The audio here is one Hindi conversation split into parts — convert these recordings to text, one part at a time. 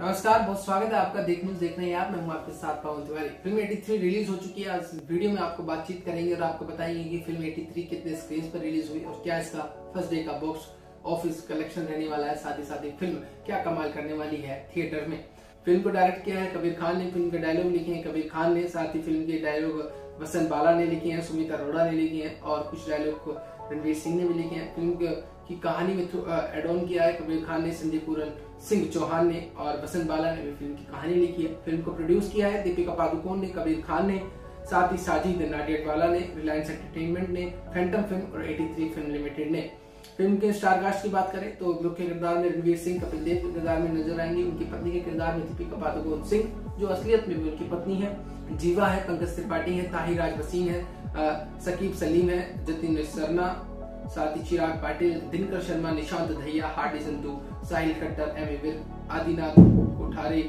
नमस्कार, बहुत स्वागत है आपका देखना है आप, मैं हूं आपके साथ पवन तिवारी। फिल्म 83 रिलीज हो चुकी है। आज वीडियो में आपको बातचीत करेंगे और आपको बताएंगे कि फिल्म 83 कितने स्क्रीन पर रिलीज हुई और क्या इसका फर्स्ट डे का बॉक्स ऑफिस कलेक्शन रहने वाला है, साथ ही साथ ये फिल्म क्या कमाल करने वाली है थिएटर में। फिल्म को डायरेक्ट किया है कबीर खान ने, फिल्म के डायलॉग लिखे हैं कबीर खान ने, साथ ही फिल्म के डायलॉग बसंत बाला ने लिखे हैं, सुमित अरोड़ा ने लिखे हैं और कुछ डायलॉग रणवीर सिंह ने भी लिखे हैं। फिल्म की कहानी में एड ऑन किया है कबीर खान ने, संदीप पूरन सिंह चौहान ने और बसंत बाला ने भी फिल्म की कहानी लिखी है। फिल्म को प्रोड्यूस किया है दीपिका पादुकोण ने, कबीर खान ने, साथ ही साजिद नाडियाडवाला ने, रिलायंस एंटरटेनमेंट ने, फैंटम फिल्म और 83 फिल्म लिमिटेड ने। फिल्म के स्टारकास्ट की बात करें तो मुख्य किरदार में रणवीर सिंह कपिल देव के किरदार में नजर आएंगे। उनकी पत्नी के किरदार में दीपिका पादुकोण सिंह, जो असलियत में उनकी पत्नी है, जीवा है, पंकज त्रिपाठी है, ताहिर राज वसीम है, सकीब सलीम है, जतिन नैसर्मा, साथ ही चिराग पाटिल, दिनकर शर्मा, निशांत धैया, हार्डी संधू, साहिल खट्टर, एम.वी. आदिनाथ कोठारी,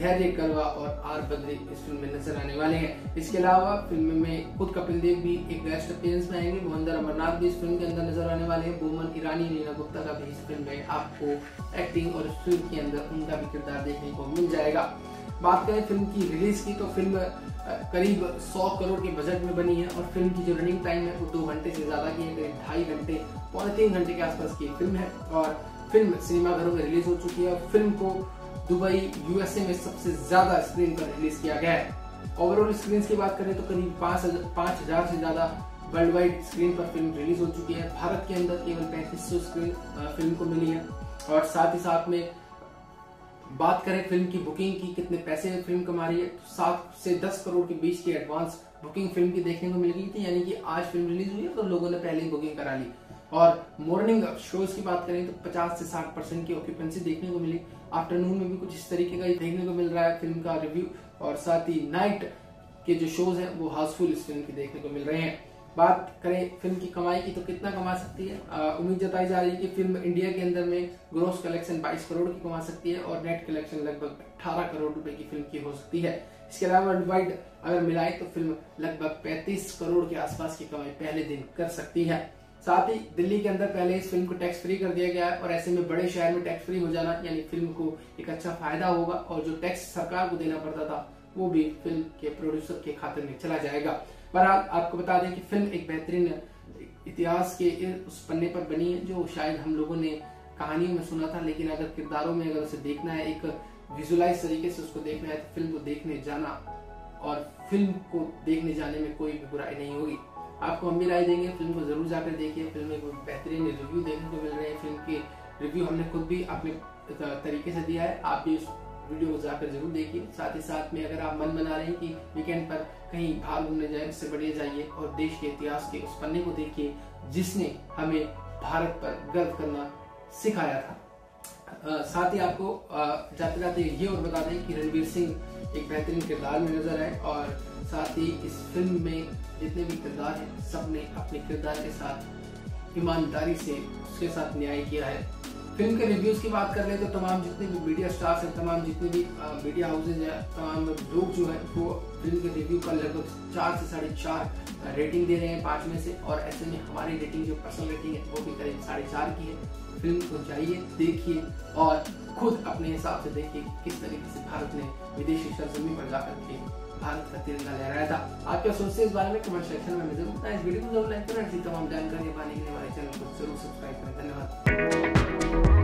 धैर्य करवा और आर बद्री इस फिल्म में नजर आने वाले हैं। इसके अलावा फिल्म में खुद कपिल देव भी एक गेस्ट अपीयरेंस में आएंगे। वंदना अमरनाथ भी इस फिल्म के अंदर नजर आने वाले हैं। बोमन ईरानी, नीना गुप्ता का भी इस फिल्म में आपको एक्टिंग और स्क्रीन के अंदर उनका भी किरदार देखने को मिल जाएगा। बात करें फिल्म की रिलीज की तो फिल्म करीब 100 करोड़ के बजट में बनी है और फिल्म की जो रनिंग टाइम है वो 2 घंटे से ज़्यादा की है, करीब 2.5 घंटे, 3.5 घंटे के आसपास की फिल्म है और फिल्म सिनेमाघरों में रिलीज हो चुकी है और फिल्म को दुबई यूएसए में सबसे ज़्यादा स्क्रीन पर रिलीज किया गया है। ओवरऑल स्क्रीन की बात करें तो करीब 5,000 से ज़्यादा वर्ल्ड वाइड स्क्रीन पर फिल्म रिलीज हो चुकी है। भारत के अंदर केवल 3500 स्क्रीन फिल्म को मिली है। और साथ ही साथ में बात करें फिल्म की बुकिंग की, कितने पैसे में फिल्म कमा रही है तो 7 से 10 करोड़ के बीच की एडवांस बुकिंग फिल्म की देखने को मिल गई थी, यानी कि आज फिल्म रिलीज हुई है तो लोगों ने पहले ही बुकिंग करा ली। और मॉर्निंग शोज की बात करें तो 50 से 60% की ऑक्यूपेंसी देखने को मिली। आफ्टरनून में भी कुछ इस तरीके का देखने को मिल रहा है फिल्म का रिव्यू और साथ ही नाइट के जो शोज हैं वो हाउसफुल इस फिल्म की देखने को मिल रहे हैं। बात करें फिल्म की कमाई की तो कितना कमा सकती है, उम्मीद जताई जा रही है कि फिल्म इंडिया के अंदर में ग्रॉस कलेक्शन 22 करोड़ की कमा सकती है और नेट कलेक्शन लगभग 18 करोड़ रुपए की फिल्म की हो सकती है। इसके अलावा वर्ल्ड वाइड अगर मिलाए तो फिल्म लगभग 35 करोड़ के आसपास की कमाई पहले दिन कर सकती है। साथ ही दिल्ली के अंदर पहले इस फिल्म को टैक्स फ्री कर दिया गया है और ऐसे में बड़े शहर में टैक्स फ्री हो जाना यानी फिल्म को एक अच्छा फायदा होगा और जो टैक्स सरकार को देना पड़ता था वो भी फिल्म के प्रोड्यूसर के खाते में चला जाएगा। बहरहाल आपको बता दें कि फिल्म एक बेहतरीन इतिहास के उस पन्ने पर बनी है जो शायद हम लोगों ने कहानियों में सुना था, लेकिन अगर किरदारों में अगर उसे देखना है, एक विजुअलाइज तरीके से उसको देखना है तो फिल्म को देखने जाना और फिल्म को देखने जाने में कोई भी बुराई नहीं होगी। आपको हम भी राय देंगे, फिल्म को जरूर जाकर देखिए। फिल्म में बेहतरीन रिव्यू देखने को मिल रहे हैं, फिल्म के रिव्यू हमने खुद भी अपने तरीके से दिया है, आप भी वीडियो को जाकर जरूर देखिए। साथ ही साथ में अगर आप मन बना रहे हैं कि वीकेंड पर कहीं बाहर घूमने जाए, उससे बढ़िया जाइए और देश के इतिहास के उस पन्ने को देखिए जिसने हमें भारत पर गर्व करना सिखाया था। साथ ही आपको जाते जाते ये और बता दें कि रणवीर सिंह एक बेहतरीन किरदार में नजर आए और साथ ही इस फिल्म में जितने भी किरदार हैं सबने अपने किरदार के साथ ईमानदारी से उसके साथ न्याय किया है। फिल्म के रिव्यूज़ की बात कर ले तो तमाम जितने भी मीडिया स्टार्स हैं, तमाम जितने भी मीडिया हाउसेज हैं, तमाम लोग जो है वो फिल्म के रिव्यू का लगभग 4 से 4.5 रेटिंग दे रहे हैं 5 में से। और ऐसे में हमारी रेटिंग जो पर्सनल रेटिंग है वो भी करीब 4.5 की है। फिल्म को जाइए, देखिए और खुद अपने हिसाब से देखिए किस तरीके से भारत ने विदेशी सरजमी पर जाकर के भारत का तिरंगा लहराया था। आप क्या सोचते हैं इस बारे में कमेंट सेक्शन में जरूर बताएं। इस वीडियो को जरूर लाइक करें, ऐसी तमाम जानकारी पाने के लिए हमारे चैनल को जरूर सब्सक्राइब करें। धन्यवाद।